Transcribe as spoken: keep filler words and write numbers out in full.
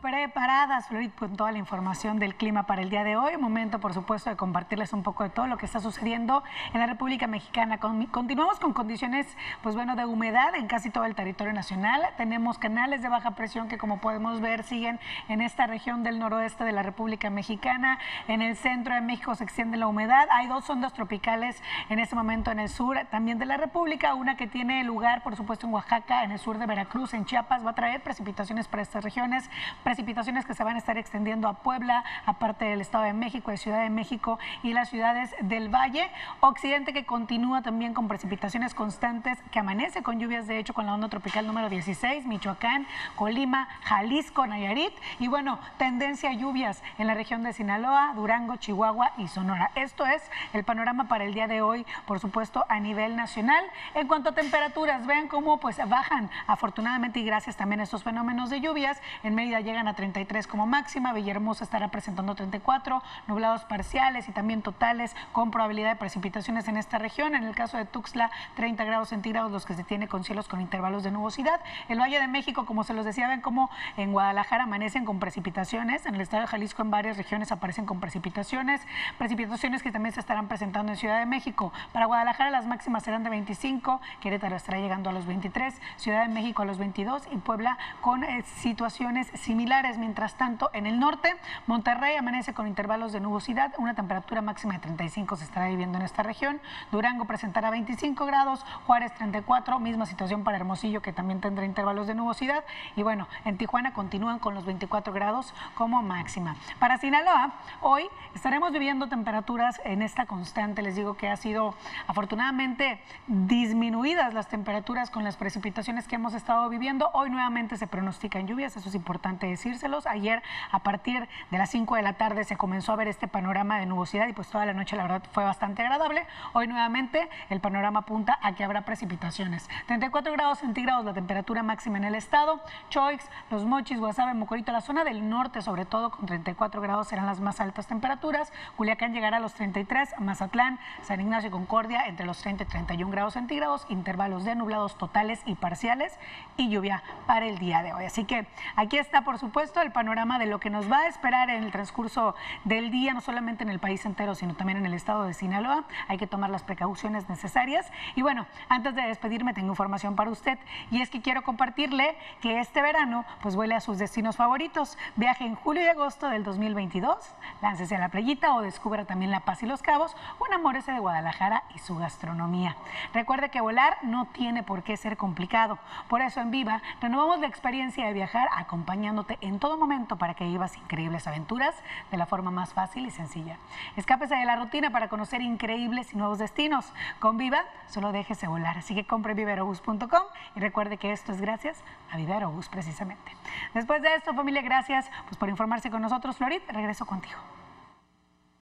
Preparadas, Florit, con toda la información del clima para el día de hoy. Momento, por supuesto, de compartirles un poco de todo lo que está sucediendo en la República Mexicana. Con, continuamos con condiciones, pues bueno, de humedad en casi todo el territorio nacional. Tenemos canales de baja presión que, como podemos ver, siguen en esta región del noroeste de la República Mexicana. En el centro de México se extiende la humedad. Hay dos ondas tropicales en este momento en el sur también de la República. Una que tiene lugar, por supuesto, en Oaxaca, en el sur de Veracruz, en Chiapas. Va a traer precipitaciones para estas regiones. Precipitaciones que se van a estar extendiendo a Puebla, aparte del Estado de México, de Ciudad de México y las ciudades del Valle. Occidente, que continúa también con precipitaciones constantes, que amanece con lluvias, de hecho, con la onda tropical número dieciséis, Michoacán, Colima, Jalisco, Nayarit. Y bueno, tendencia a lluvias en la región de Sinaloa, Durango, Chihuahua y Sonora. Esto es el panorama para el día de hoy, por supuesto, a nivel nacional. En cuanto a temperaturas, vean cómo pues bajan, afortunadamente, y gracias también a estos fenómenos de lluvias. En Mérida llega a treinta y tres como máxima, Villahermosa estará presentando treinta y cuatro, nublados parciales y también totales con probabilidad de precipitaciones en esta región. En el caso de Tuxtla, treinta grados centígrados los que se tiene, con cielos con intervalos de nubosidad. El Valle de México, como se los decía, ven como en Guadalajara amanecen con precipitaciones, en el estado de Jalisco en varias regiones aparecen con precipitaciones, precipitaciones que también se estarán presentando en Ciudad de México. Para Guadalajara las máximas serán de veinticinco, Querétaro estará llegando a los veintitrés, Ciudad de México a los veintidós y Puebla con eh, situaciones similares. Mientras tanto, en el norte, Monterrey amanece con intervalos de nubosidad, una temperatura máxima de treinta y cinco se estará viviendo en esta región, Durango presentará veinticinco grados, Juárez treinta y cuatro, misma situación para Hermosillo, que también tendrá intervalos de nubosidad, y bueno, en Tijuana continúan con los veinticuatro grados como máxima. Para Sinaloa, hoy estaremos viviendo temperaturas en esta constante, les digo que ha sido afortunadamente disminuidas las temperaturas con las precipitaciones que hemos estado viviendo. Hoy nuevamente se pronostican lluvias, eso es importante decírselos. Ayer a partir de las cinco de la tarde se comenzó a ver este panorama de nubosidad y pues toda la noche la verdad fue bastante agradable. Hoy nuevamente el panorama apunta a que habrá precipitaciones. treinta y cuatro grados centígrados la temperatura máxima en el estado. Choix, los Mochis, Guasave, Mucorito, la zona del norte sobre todo con treinta y cuatro grados serán las más altas temperaturas. Culiacán llegará a los treinta y tres, Mazatlán, San Ignacio y Concordia entre los treinta y treinta y uno grados centígrados, intervalos de nublados totales y parciales y lluvia para el día de hoy. Así que aquí está, por supuesto, el panorama de lo que nos va a esperar en el transcurso del día, no solamente en el país entero, sino también en el estado de Sinaloa. Hay que tomar las precauciones necesarias. Y bueno, antes de despedirme, tengo información para usted. Y es que quiero compartirle que este verano, pues vuele a sus destinos favoritos. Viaje en julio y agosto del dos mil veintidós, láncese a la playita o descubra también La Paz y Los Cabos, o enamórese de Guadalajara y su gastronomía. Recuerde que volar no tiene por qué ser complicado. Por eso en Viva renovamos la experiencia de viajar acompañándote en todo momento para que vivas increíbles aventuras de la forma más fácil y sencilla. Escápese de la rutina para conocer increíbles y nuevos destinos. Con Viva, solo déjese volar. Así que compre viva aerobús punto com y recuerde que esto es gracias a Viva Aerobús precisamente. Después de esto, familia, gracias pues, por informarse con nosotros. Florit, regreso contigo.